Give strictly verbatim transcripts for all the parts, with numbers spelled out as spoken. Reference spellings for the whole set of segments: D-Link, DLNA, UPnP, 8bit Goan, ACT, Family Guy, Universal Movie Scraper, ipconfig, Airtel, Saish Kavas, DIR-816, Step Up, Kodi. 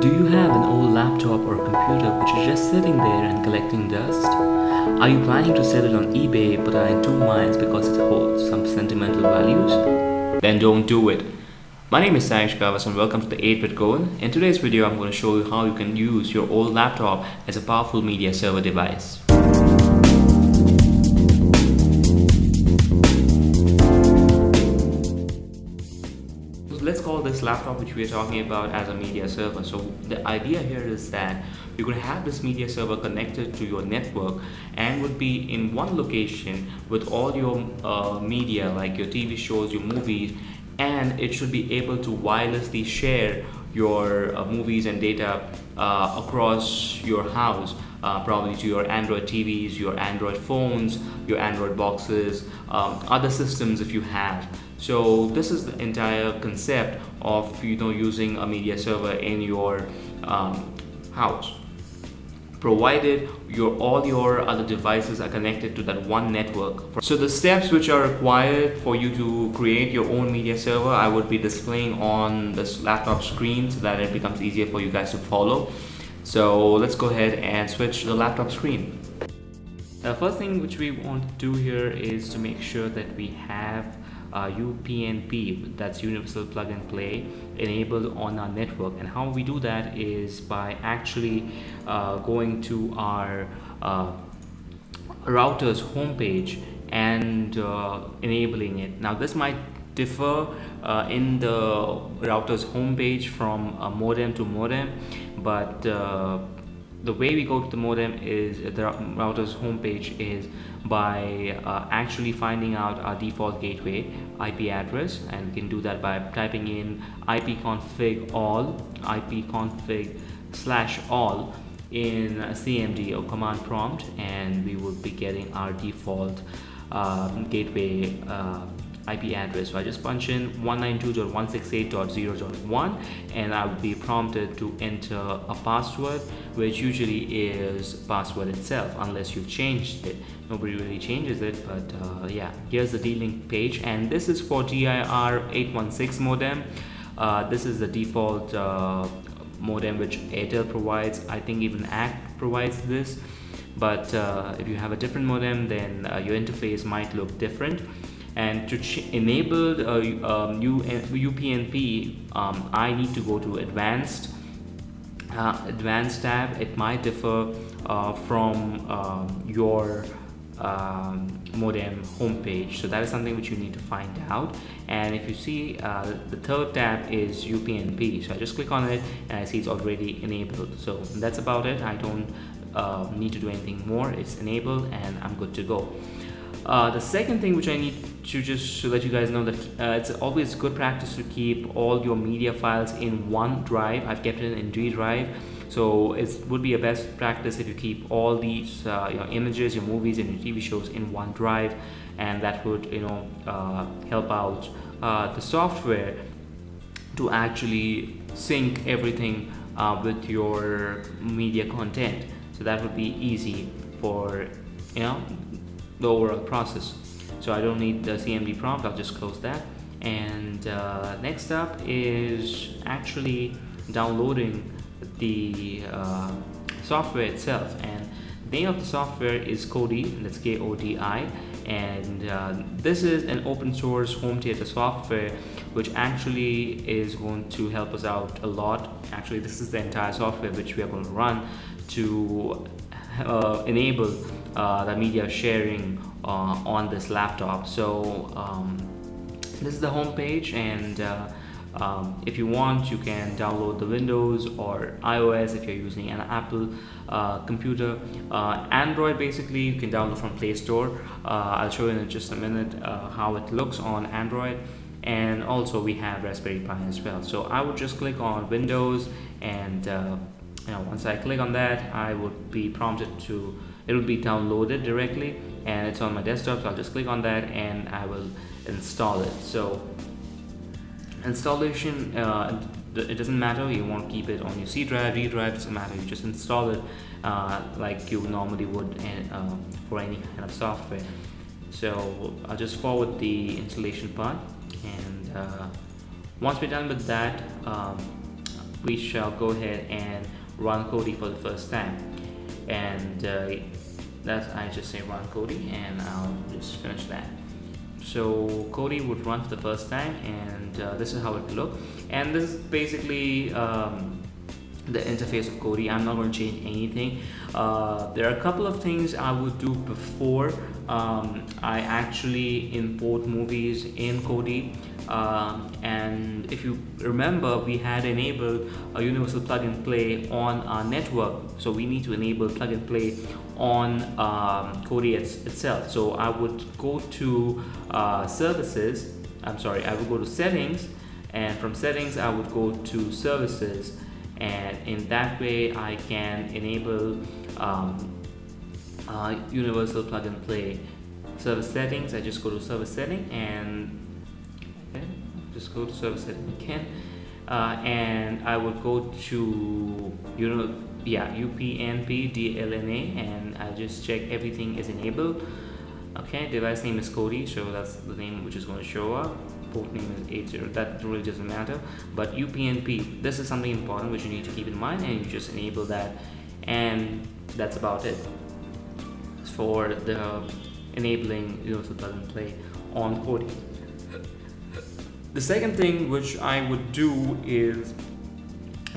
Do you have an old laptop or computer which is just sitting there and collecting dust? Are you planning to sell it on eBay but are in two minds because it holds some sentimental values? Then don't do it. My name is Saish Kavas and welcome to the eight bit goan. In today's video I'm going to show you how you can use your old laptop as a powerful media server device. Let's call this laptop which we are talking about as a media server. So the idea here is that you could have this media server connected to your network and would be in one location with all your uh, media like your T V shows, your movies, and it should be able to wirelessly share your uh, movies and data uh, across your house. Uh, probably to your Android T Vs, your Android phones, your Android boxes, um, other systems if you have. So this is the entire concept of you know using a media server in your um, house, provided your all your other devices are connected to that one network. So the steps which are required for you to create your own media server, I would be displaying on this laptop screen so that it becomes easier for you guys to follow. So let's go ahead and switch the laptop screen. The first thing which we want to do here is to make sure that we have uh, U P n P, that's Universal Plug and Play, enabled on our network. And how we do that is by actually uh, going to our uh, router's homepage and uh, enabling it. Now this might differ uh, in the router's homepage from uh, modem to modem, but uh, the way we go to the modem is the router's homepage is by uh, actually finding out our default gateway I P address, and we can do that by typing in ipconfig all ipconfig slash all in C M D or command prompt, and we will be getting our default uh, gateway uh, I P address. So I just punch in one ninety-two dot one sixty-eight dot zero dot one and I will be prompted to enter a password, which usually is password itself unless you've changed it. Nobody really changes it, but uh, yeah, here's the D link page, and this is for D I R eight one six modem. Uh, this is the default uh, modem which Airtel provides. I think even A C T provides this, but uh, if you have a different modem, then uh, your interface might look different. And to enable uh, um, U P n P, um, I need to go to advanced, uh, advanced tab. It might differ uh, from uh, your um, modem homepage. So that is something which you need to find out. And if you see, uh, the third tab is U P n P. So I just click on it and I see it's already enabled. So that's about it. I don't uh, need to do anything more. It's enabled and I'm good to go. Uh, the second thing which I need to just to let you guys know that uh, it's always good practice to keep all your media files in one drive. I've kept it in D drive, so it would be a best practice if you keep all these uh, your images, your movies, and your T V shows in one drive, and that would you know uh, help out uh, the software to actually sync everything uh, with your media content. So that would be easy for you know. the overall process. So I don't need the C M D prompt, I'll just close that. And uh, next up is actually downloading the uh, software itself, and the name of the software is Kodi, that's K O D I, and uh, this is an open source home theater software which actually is going to help us out a lot. Actually this is the entire software which we are going to run to uh, enable Uh, the media sharing uh, on this laptop. So um, this is the home page, and uh, um, if you want you can download the Windows or iOS if you're using an Apple uh, computer. uh, Android basically you can download from Play Store. uh, I'll show you in just a minute uh, how it looks on Android, and also we have Raspberry Pi as well. So I would just click on Windows, and uh, you know, once I click on that I would be prompted to it will be downloaded directly, and it's on my desktop, so I'll just click on that and I will install it. So installation, uh, it doesn't matter, you want to keep it on your C drive, D drive, doesn't matter, you just install it uh, like you normally would uh, for any kind of software. So I'll just forward the installation part, and uh, once we're done with that, um, we shall go ahead and run Kodi for the first time. And uh, that's, I just say run Kodi and I'll just finish that. So Kodi would run for the first time, and uh, this is how it would look. And this is basically um, the interface of Kodi. I'm not going to change anything. Uh, there are a couple of things I would do before um, I actually import movies in Kodi. Uh, and if you remember, we had enabled a universal plug and play on our network, so we need to enable plug and play on um, Kodi itself. So I would go to uh, services, I'm sorry, I would go to settings, and from settings I would go to services, and in that way I can enable um, uh, universal plug and play service settings. I just go to service setting and just go to service setting again, uh, and I would go to, you know, yeah, U P N P, D L N A, and I just check everything is enabled. Okay, device name is Kodi, so that's the name which is going to show up. Port name is eight zero, that really doesn't matter. But U P N P, this is something important which you need to keep in mind, and you just enable that, and that's about it for the enabling universal plug and play on Kodi. The second thing which I would do is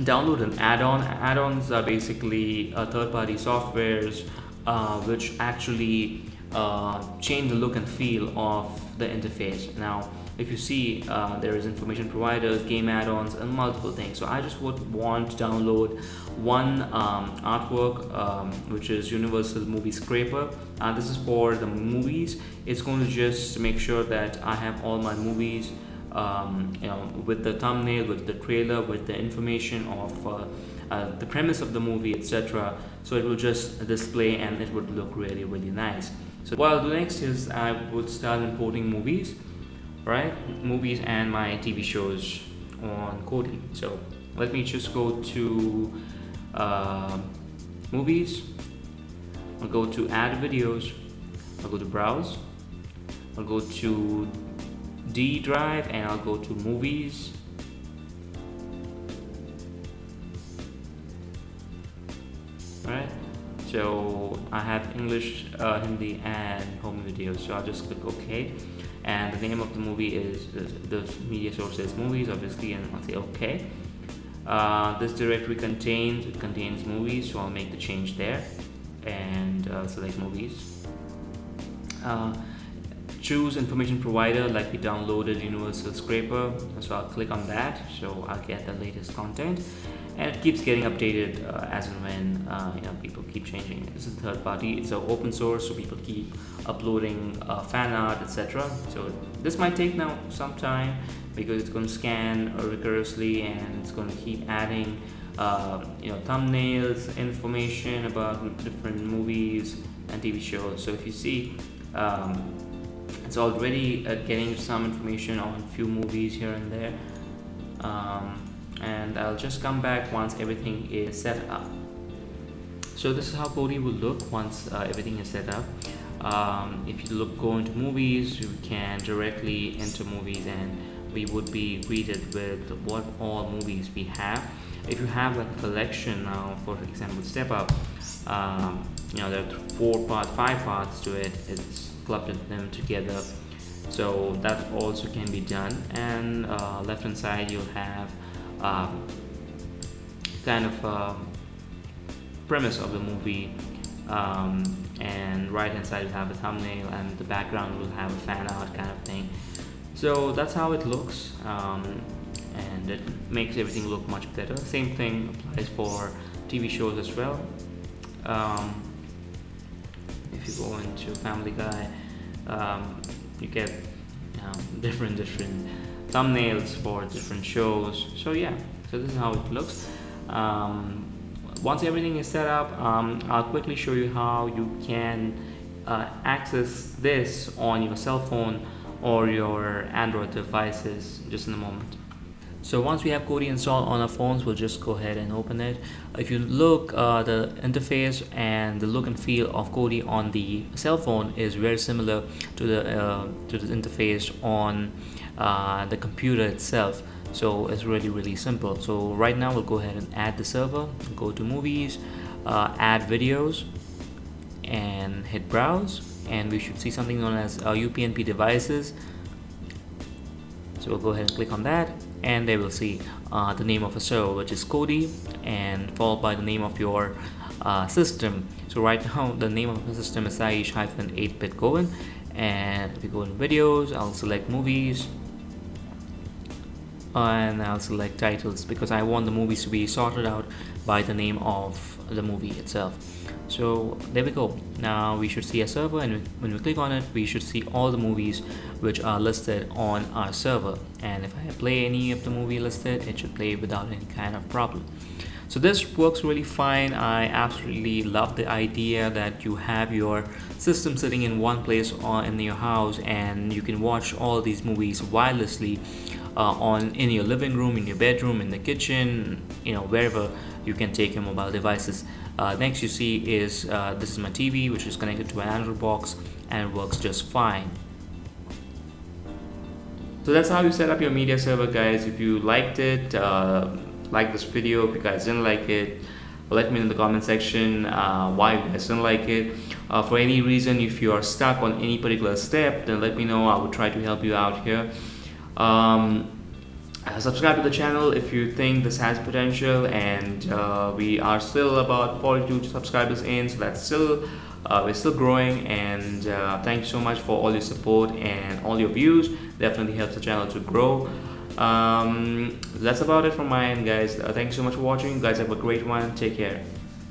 download an add-on. Add-ons are basically uh, third-party softwares uh, which actually uh, change the look and feel of the interface. Now, if you see, uh, there is information providers, game add-ons, and multiple things. So I just would want to download one um, artwork, um, which is Universal Movie Scraper. Uh, this is for the movies. It's going to just make sure that I have all my movies. Um, you know, with the thumbnail, with the trailer, with the information of uh, uh, the premise of the movie, et cetera. So it will just display, and it would look really, really nice. So what I'll do next is I would start importing movies, right? Movies and my T V shows on Kodi. So let me just go to uh, movies. I'll go to add videos. I'll go to browse. I'll go to D drive, and I'll go to movies, right? So I have English, uh, Hindi, and home video, so I'll just click OK, and the name of the movie is, the media source is movies, obviously, and I'll say OK. Uh, this directory contains, it contains movies, so I'll make the change there, and uh, select movies. Uh, Choose information provider, like we downloaded Universal Scraper, so I'll click on that, so I'll get the latest content, and it keeps getting updated uh, as and when uh, you know, people keep changing it. This is third party, it's an open source, so people keep uploading uh, fan art, et cetera. So this might take now some time because it's going to scan rigorously, and it's going to keep adding uh, you know, thumbnails, information about different movies and T V shows. So if you see, um, it's already uh, getting some information on a few movies here and there, um, and I'll just come back once everything is set up. So this is how Kodi will look once uh, everything is set up. Um, if you look, go into movies, you can directly enter movies, and we would be greeted with what all movies we have. If you have like a collection now, for example, Step Up, um, you know, there are four parts, five parts to it. It's clubbed them together, so that also can be done. And uh, left hand side you'll have uh, kind of uh, premise of the movie, um, and right hand side will have a thumbnail, and the background will have a fan art kind of thing. So that's how it looks, um, and it makes everything look much better. Same thing applies for T V shows as well. Um, If you go into Family Guy, um, you get you know, different different thumbnails for different shows. So yeah, so this is how it looks. Um, once everything is set up, um, I'll quickly show you how you can uh, access this on your cell phone or your Android devices just in a moment. So once we have Kodi installed on our phones, we'll just go ahead and open it. If you look, uh, the interface and the look and feel of Kodi on the cell phone is very similar to the uh, to the interface on uh, the computer itself. So it's really really simple. So right now we'll go ahead and add the server, go to movies, uh, add videos, and hit browse, and we should see something known as uh, U P n P devices. So we'll go ahead and click on that, and they will see uh, the name of a server, which is Kodi, and followed by the name of your uh, system. So right now the name of the system is Saish eight bit goan, and if we go in videos, I'll select movies, uh, and I'll select titles because I want the movies to be sorted out by the name of the movie itself. So there we go. Now we should see a server, and when we click on it, we should see all the movies which are listed on our server. And if I play any of the movie listed, it should play without any kind of problem. So this works really fine. I absolutely love the idea that you have your system sitting in one place or in your house, and you can watch all these movies wirelessly uh, on in your living room, in your bedroom, in the kitchen, you know, wherever you can take your mobile devices. Uh, next you see is uh, this is my T V, which is connected to an Android box, and it works just fine. So that's how you set up your media server, guys. If you liked it, uh, like this video. If you guys didn't like it, let me know in the comment section uh, why you guys didn't like it. Uh, for any reason, if you are stuck on any particular step, then let me know. I will try to help you out here. Um, subscribe to the channel if you think this has potential, and uh, we are still about forty-two subscribers in, so that's still uh, we're still growing. And uh, thank you so much for all your support and all your views. Definitely helps the channel to grow. Um, that's about it from my end, guys. Uh, thank you so much for watching. You guys have a great one. Take care.